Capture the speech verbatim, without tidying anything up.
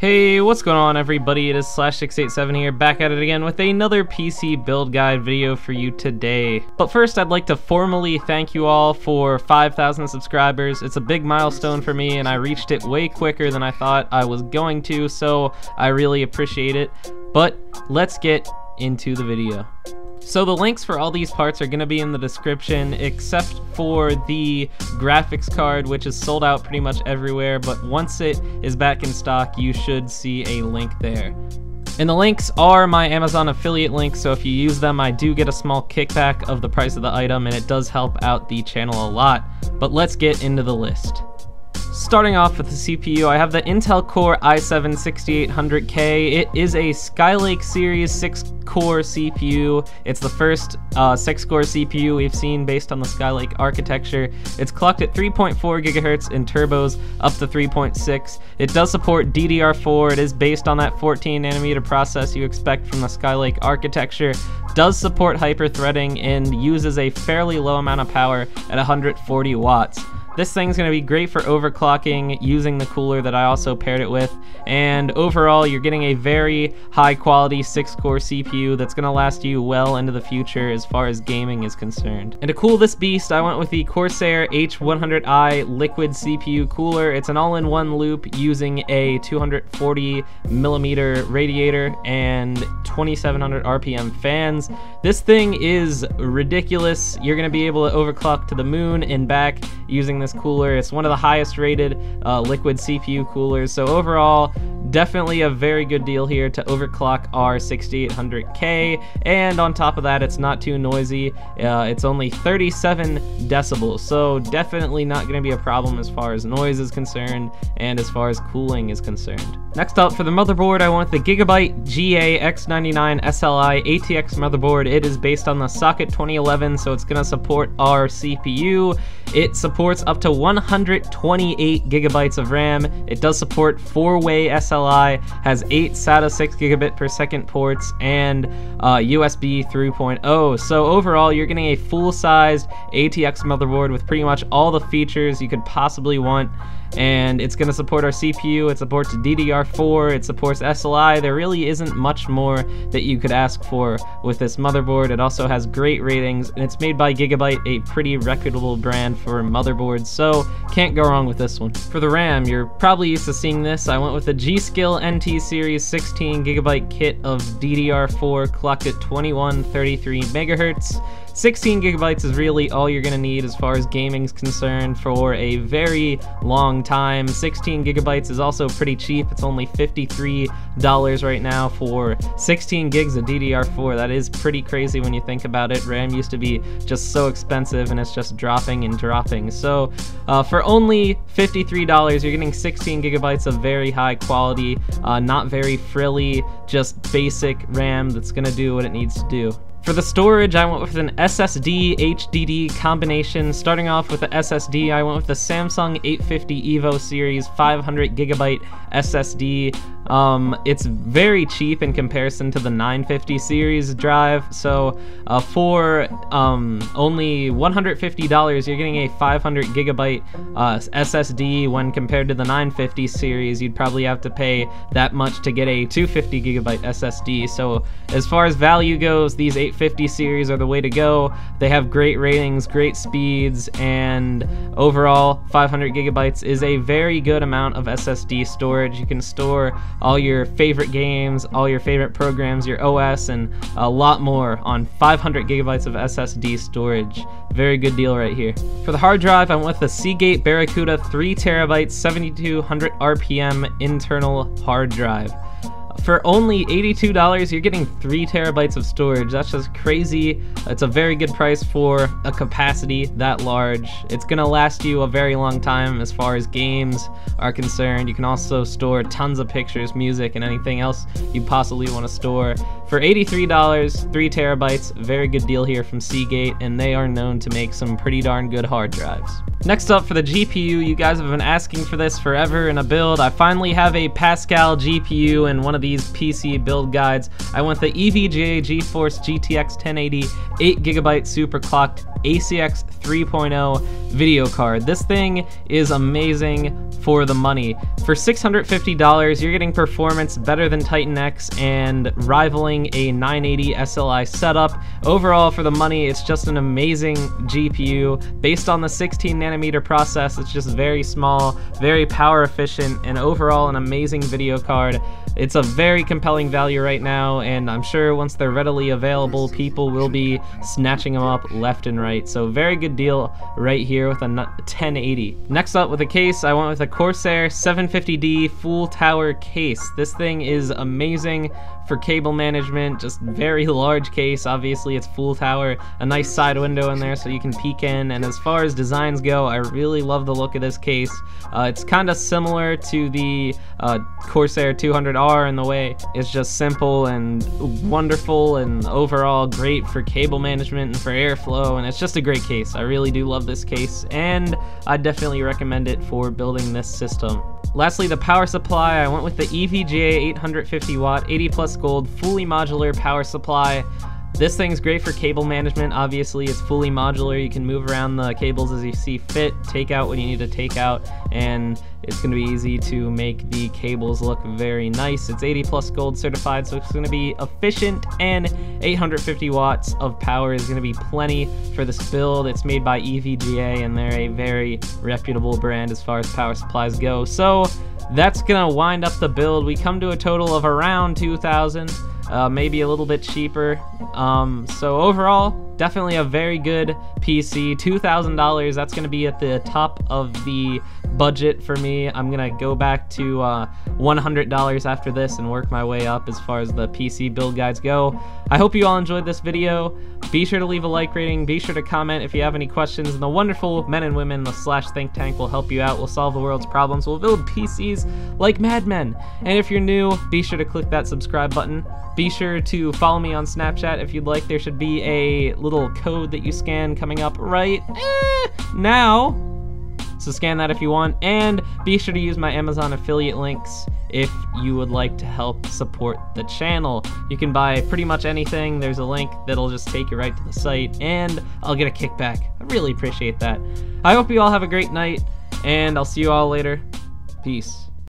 Hey, what's going on everybody? It is Slash six eight seven here, back at it again with another P C build guide video for you today. But first, I'd like to formally thank you all for five thousand subscribers. It's a big milestone for me and I reached it way quicker than I thought I was going to, so I really appreciate it. But let's get into the video. So the links for all these parts are going to be in the description, except for the graphics card, which is sold out pretty much everywhere, but once it is back in stock, you should see a link there. And the links are my Amazon affiliate links, so if you use them, I do get a small kickback of the price of the item, and it does help out the channel a lot. But let's get into the list. Starting off with the C P U, I have the Intel Core i seven sixty-eight hundred K. It is a Skylake series six core C P U. It's the first uh, six core C P U we've seen based on the Skylake architecture. It's clocked at three point four gigahertz and turbos up to three point six. It does support D D R four. It is based on that fourteen nanometer process you expect from the Skylake architecture. Does support hyper-threading and uses a fairly low amount of power at one hundred forty watts. This thing's going to be great for overclocking using the cooler that I also paired it with, and overall you're getting a very high quality six core C P U that's going to last you well into the future as far as gaming is concerned. And to cool this beast, I went with the Corsair H one hundred i liquid C P U cooler. It's an all-in-one loop using a two hundred forty millimeter radiator and twenty-seven hundred R P M fans. This thing is ridiculous. You're going to be able to overclock to the moon and back using this cooler. It's one of the highest rated uh, liquid C P U coolers, so overall definitely a very good deal here to overclock our sixty-eight hundred K, and on top of that it's not too noisy. Uh, it's only thirty-seven decibels, so definitely not going to be a problem as far as noise is concerned and as far as cooling is concerned. Next up, for the motherboard, I want the Gigabyte G A X ninety-nine S L I A T X motherboard. It is based on the socket twenty eleven, so it's going to support our C P U. It supports up to one hundred twenty-eight gigabytes of RAM. It does support four-way S L I, has eight SATA six gigabit per second ports, and uh, U S B three point oh. So overall, you're getting a full-sized A T X motherboard with pretty much all the features you could possibly want. And it's going to support our C P U, it supports D D R four, it supports S L I. There really isn't much more that you could ask for with this motherboard. It also has great ratings, and it's made by Gigabyte, a pretty reputable brand for motherboards, so can't go wrong with this one. For the RAM, you're probably used to seeing this. I went with the G.Skill N T-Series sixteen gigabyte kit of D D R four, clocked at twenty-one thirty-three megahertz. sixteen gigabytes is really all you're going to need as far as gaming's concerned for a very long time. sixteen gigabytes is also pretty cheap. It's only fifty-three dollars right now for sixteen gigs of D D R four. That is pretty crazy when you think about it. RAM used to be just so expensive and it's just dropping and dropping. So uh, for only fifty-three dollars, you're getting sixteen gigabytes of very high quality, uh, not very frilly, just basic RAM that's going to do what it needs to do. For the storage, I went with an S S D H D D combination. Starting off with the S S D, I went with the Samsung eight fifty Evo series five hundred gigabyte S S D. Um, it's very cheap in comparison to the nine fifty series drive, so uh, for um, only one hundred fifty dollars, you're getting a five hundred gigabyte uh, S S D. When compared to the nine fifty series, you'd probably have to pay that much to get a two hundred fifty gigabyte S S D. So as far as value goes, these eight fifty series are the way to go. They have great ratings, great speeds, and overall five hundred gigabytes is a very good amount of S S D storage. You can store all your favorite games, all your favorite programs, your O S, and a lot more on five hundred gigabytes of S S D storage. Very good deal right here. For the hard drive, I went with the Seagate Barracuda three terabyte seventy-two hundred R P M internal hard drive. For only eighty-two dollars, you're getting three terabytes of storage. That's just crazy. It's a very good price for a capacity that large. It's going to last you a very long time as far as games are concerned. You can also store tons of pictures, music, and anything else you possibly want to store. For eighty-three dollars, three terabytes, very good deal here from Seagate, and they are known to make some pretty darn good hard drives. Next up, for the G P U, you guys have been asking for this forever in a build. I finally have a Pascal G P U in one of these P C build guides. I want the E V G A GeForce G T X ten eighty eight gigabyte superclocked A C X three point oh video card. This thing is amazing for the money. For six hundred fifty dollars, you're getting performance better than Titan X and rivaling a nine eighty S L I setup. Overall, for the money, it's just an amazing G P U. Based on the sixteen nanometer process, it's just very small, very power efficient, and overall an amazing video card. It's a very compelling value right now, and I'm sure once they're readily available, people will be snatching them up left and right. So very good deal right here with a ten eighty. Next up with a case, I went with a Corsair seven fifty D full tower case. This thing is amazing for cable management, just very large case. Obviously it's full tower, a nice side window in there so you can peek in, and as far as designs go, I really love the look of this case. Uh, it's kind of similar to the uh, Corsair two hundred R in the way it's just simple and wonderful and overall great for cable management and for airflow, and it's just a great case. I really do love this case, and I definitely recommend it for building this system. Lastly, the power supply, I went with the E V G A eight hundred fifty watt eighty plus gold fully modular power supply. This thing's great for cable management. Obviously it's fully modular, you can move around the cables as you see fit, take out what you need to take out, and it's going to be easy to make the cables look very nice. It's eighty plus gold certified, so it's going to be efficient, and eight hundred fifty watts of power is going to be plenty for this build. It's made by E V G A, and they're a very reputable brand as far as power supplies go. So that's going to wind up the build. We come to a total of around two thousand, uh, maybe a little bit cheaper. Um, so overall, definitely a very good P C. two thousand dollars, that's going to be at the top of the budget for me. I'm going to go back to uh, one hundred dollars after this and work my way up as far as the P C build guides go. I hope you all enjoyed this video. Be sure to leave a like rating. Be sure to comment if you have any questions. And the wonderful men and women, the Slash Think Tank, will help you out. We'll solve the world's problems. We'll build P Cs like madmen. And if you're new, be sure to click that subscribe button. Be sure to follow me on Snapchat if you'd like. There should be a little little code that you scan coming up right eh, now, so scan that if you want, and be sure to use my Amazon affiliate links if you would like to help support the channel. You can buy pretty much anything. There's a link that'll just take you right to the site, and I'll get a kickback. I really appreciate that. I hope you all have a great night, and I'll see you all later. Peace.